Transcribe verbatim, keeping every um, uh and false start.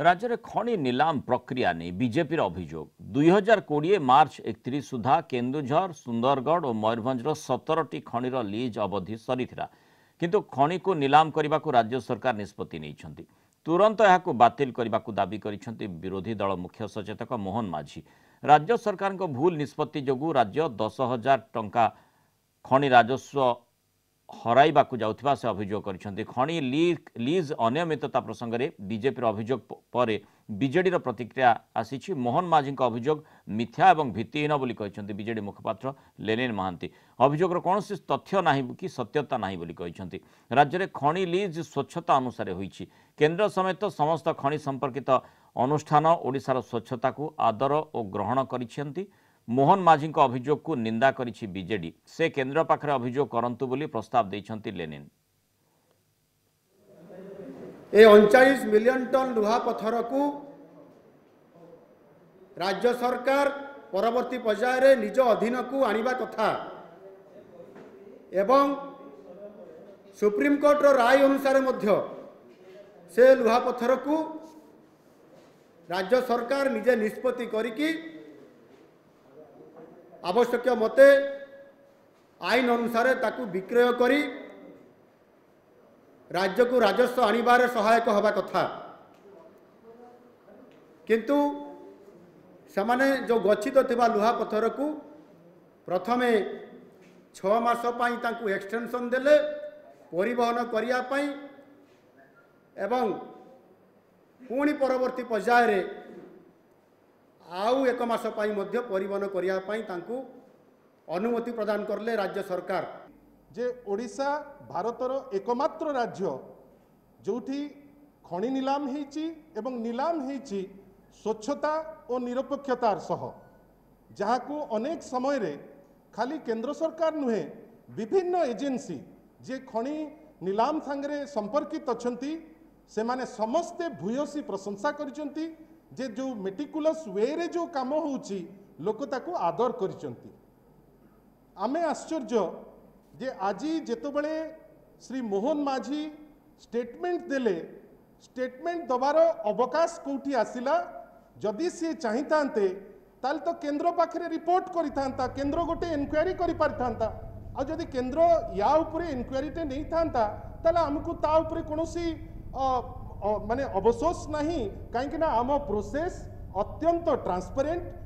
राज्य में खणी नीलाम प्रक्रिया नहीं बीजेपी अभियोग दुई हजार कोड़े मार्च एकतीस सुधा केन्दुझर सुंदरगढ़ और मयूरभंजर सतर टी खणीर लीज अवधि सरी किंतु खणी को नीलाम करने को राज्य सरकार निष्पत्ति नहीं तुरंत यह बातिल करने को दाबी करिसेंति विरोधी दल मुख्य सचेतक मोहन माझी। राज्य सरकार को भूल निष्पत्ति जोगु राज्य दस हजार टंका खणी राजस्व हराइबा को जाउथिबा से अभियोग करिसेंति। खणी लीज लीज अनियमितता प्रसंग में बीजेपी अभियोग पर बीजेडी प्रतिक्रिया आसीछि। मोहन माझी अभियोग मिथ्या और भित्तिहीन बोली कहिसेंति बीजेडी मुखपात्र लेनिन महांती। अभियोगर कौनसी तथ्य ना कि सत्यता ना बोली कहिसेंति। राज्य में खणी लीज स्वच्छता अनुसार होईछि। केन्द्र समेत समस्त खणी संपर्कित अनुष्ठान ओडिशार स्वच्छता को आदर और ग्रहण करिसेंति। मोहन माझी अभियोग को निंदा करिछि बीजेडी। से केन्द्र पाखरे अभियोग करंतु बोली प्रस्ताव दैछंती लेनिन। ए उनचालीस मिलियन टन लुहा पत्थर को राज्य सरकार परवर्ती पर्याय निज अधीन को आनिबा तथा एवं सुप्रीम कोर्ट राय अनुसार मध्य से लुहा पत्थर को राज्य सरकार निजे निष्पत्ति करिकि आवश्यक मते आईन अनुसार ताकू विक्रय करी राज्य को राजस्व आनिबारे सहायक हवा कथा। किंतु समाने जो गच्छित थिबा लुहा पत्थर को प्रथमे छह मास पई ताकू एक्सटेंशन देले परिवहन करिया पई एवं पुणी परवर्ती पर्याय रे आउ एक मास पाई मध्य परिवहन करिया पाई तांकू अनुमति प्रदान करले राज्य सरकार। जे ओडिशा भारतर एकमात्र राज्य जोठी खणी नीलाम हेची एवं नीलाम हेची स्वच्छता और निरपेक्षतार सह जहाँ को अनेक समय रे खाली केंद्र सरकार नुहे विभिन्न एजेन्सी जे खणी नीलाम संगे संपर्कित अच्छी से माने समस्ते भूयसी प्रशंसा करिसेंति। जे जो मेटिकुलस वे रे जो काम होउची लोक ताकू आदर करिसेंति। आमे आश्चर्य जे आजी जेतबेले श्री मोहन माझी स्टेटमेंट देले स्टेटमेंट दबार अवकाश कोठी आसिला। जदि सी चाहितांते ताल तो केंद्र पाखरे रिपोर्ट करितांता केंद्र गोटे इन्क्वायरी करि पारतांता। आ जदि केंद्र या उपरे इन्क्वायरी ते नै थांता ताला हमकु ता उपरे कोनोसी माने अवसोस नहीं, कहीं ना आम प्रोसेस अत्यंत ट्रांसपेरेंट।